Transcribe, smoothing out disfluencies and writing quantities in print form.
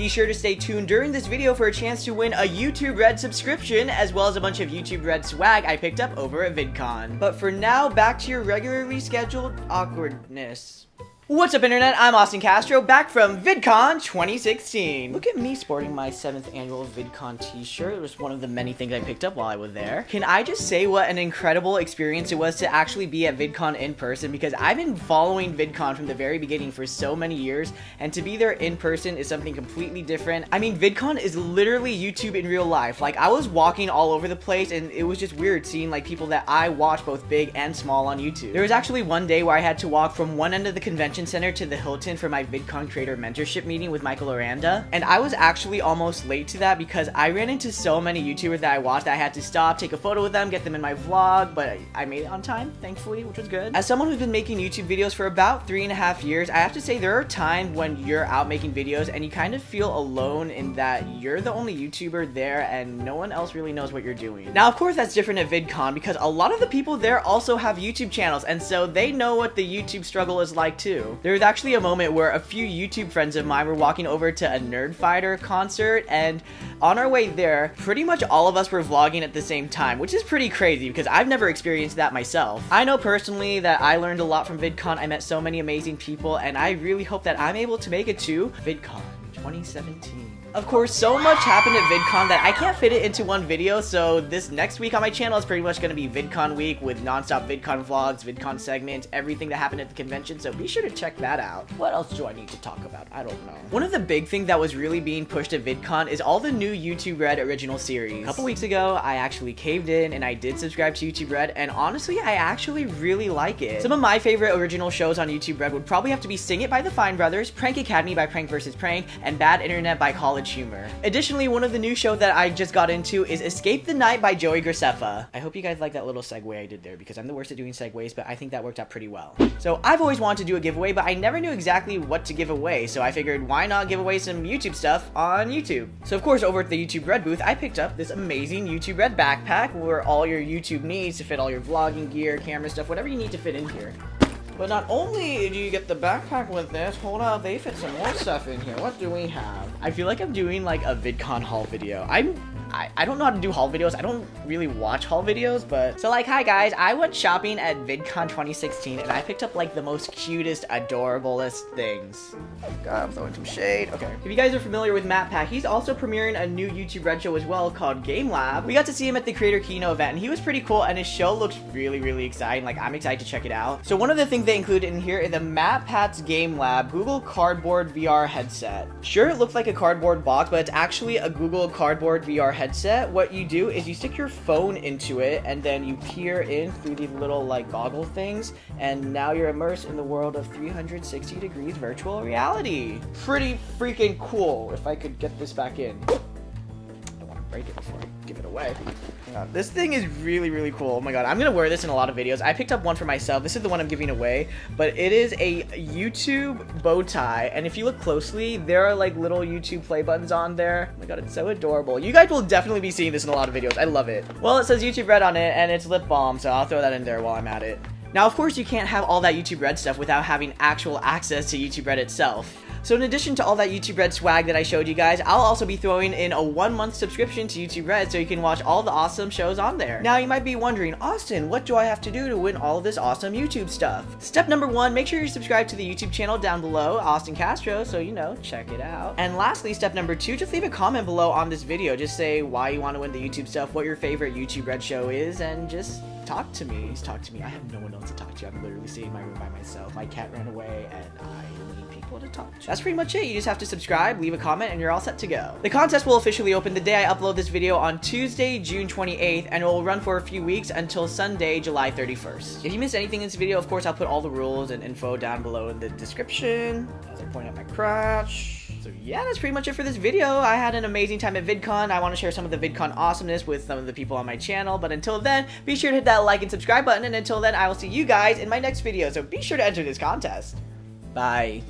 Be sure to stay tuned during this video for a chance to win a YouTube Red subscription, as well as a bunch of YouTube Red swag I picked up over at VidCon. But for now, back to your regularly scheduled awkwardness. What's up, Internet? I'm Austin Castro, back from VidCon 2016. Look at me sporting my 7th annual VidCon t-shirt. It was one of the many things I picked up while I was there. Can I just say what an incredible experience it was to actually be at VidCon in person, because I've been following VidCon from the very beginning for so many years, and to be there in person is something completely different. I mean, VidCon is literally YouTube in real life. Like, I was walking all over the place, and it was just weird seeing, like, people that I watch, both big and small, on YouTube. There was actually one day where I had to walk from one end of the convention center to the Hilton for my VidCon creator mentorship meeting with Michael Aranda, and I was actually almost late to that because I ran into so many YouTubers that I watched that I had to stop, take a photo with them, get them in my vlog, but I made it on time, thankfully, which was good. As someone who's been making YouTube videos for about 3.5 years, I have to say there are times when you're out making videos and you kind of feel alone in that you're the only YouTuber there and no one else really knows what you're doing. Now, of course, that's different at VidCon because a lot of the people there also have YouTube channels, and so they know what the YouTube struggle is like too. There was actually a moment where a few YouTube friends of mine were walking over to a Nerdfighter concert, and on our way there, pretty much all of us were vlogging at the same time, which is pretty crazy because I've never experienced that myself. I know personally that I learned a lot from VidCon. I met so many amazing people, and I really hope that I'm able to make it to VidCon 2017. Of course, so much happened at VidCon that I can't fit it into one video, so this next week on my channel is pretty much going to be VidCon week with non-stop VidCon vlogs, VidCon segments, everything that happened at the convention, so be sure to check that out. What else do I need to talk about? I don't know. One of the big things that was really being pushed at VidCon is all the new YouTube Red original series. A couple weeks ago, I actually caved in and I did subscribe to YouTube Red, and honestly, I actually really like it. Some of my favorite original shows on YouTube Red would probably have to be Sing It by the Fine Brothers, Prank Academy by Prank vs. Prank, and Bad Internet by College Humor. Additionally, one of the new shows that I just got into is Escape the Night by Joey Graceffa. I hope you guys like that little segue I did there because I'm the worst at doing segues, but I think that worked out pretty well. So I've always wanted to do a giveaway, but I never knew exactly what to give away, so I figured why not give away some YouTube stuff on YouTube. So of course, over at the YouTube Red booth, I picked up this amazing YouTube Red backpack where all your YouTube needs to fit all your vlogging gear, camera stuff, whatever you need to fit in here. But not only do you get the backpack with this, hold up, they fit some more stuff in here. What do we have? I feel like I'm doing like a VidCon haul video. I don't know how to do haul videos. I don't really watch haul videos, but... So like, hi guys, I went shopping at VidCon 2016 and I picked up like the most cutest, adorablest things. Oh god, I'm throwing some shade. Okay. If you guys are familiar with MattPat, he's also premiering a new YouTube Red show as well called Game Lab. We got to see him at the Creator Keynote event and he was pretty cool and his show looks really, really exciting. Like, I'm excited to check it out. So one of the things they included in here is the MattPat's Game Lab Google Cardboard VR headset. Sure, it looks like a cardboard box, but it's actually a Google Cardboard VR headset. What you do is you stick your phone into it and then you peer in through these little like goggle things, and now you're immersed in the world of 360 degrees virtual reality. Pretty freaking cool. If I could get this back in. I want to break it before I give it away. This thing is really, really cool. Oh my god, I'm gonna wear this in a lot of videos. I picked up one for myself. This is the one I'm giving away, but it is a YouTube bow tie, and if you look closely, there are like little YouTube play buttons on there. Oh my god, it's so adorable. You guys will definitely be seeing this in a lot of videos. I love it. Well, it says YouTube Red on it, and it's lip balm, so I'll throw that in there while I'm at it. Now, of course, you can't have all that YouTube Red stuff without having actual access to YouTube Red itself. So in addition to all that YouTube Red swag that I showed you guys, I'll also be throwing in a 1-month subscription to YouTube Red so you can watch all the awesome shows on there. Now you might be wondering, Austin, what do I have to do to win all of this awesome YouTube stuff? Step number 1, make sure you're subscribed to the YouTube channel down below, Austin Castro, so you know, check it out. And lastly, step number 2, just leave a comment below on this video. Just say why you want to win the YouTube stuff, what your favorite YouTube Red show is, and just talk to me. Please talk to me. I have no one else to talk to. I'm literally sitting in my room by myself. My cat ran away and I need people to talk to. That's pretty much it. You just have to subscribe, leave a comment, and you're all set to go. The contest will officially open the day I upload this video on Tuesday, June 28th, and it will run for a few weeks until Sunday, July 31st. If you missed anything in this video, of course, I'll put all the rules and info down below in the description as I point out my crotch. So yeah, that's pretty much it for this video. I had an amazing time at VidCon. I want to share some of the VidCon awesomeness with some of the people on my channel. But until then, be sure to hit that like and subscribe button. And until then, I will see you guys in my next video. So be sure to enter this contest. Bye.